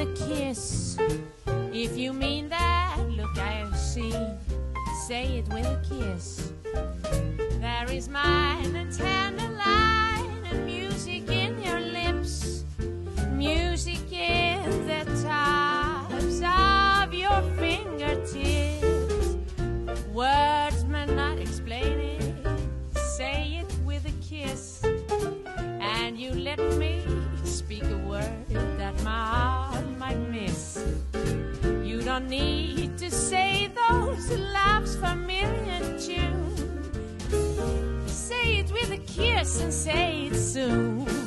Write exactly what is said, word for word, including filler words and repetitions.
the kiss. If you mean that look I've seen, say it with a kiss. There is mine a tender line and music in your lips, music in the tops of your fingertips. Words may not explain it, say it with a kiss. And you let me speak a word that my heart might miss. You don't need to say those love's familiar tune. Say it with a kiss and say it soon.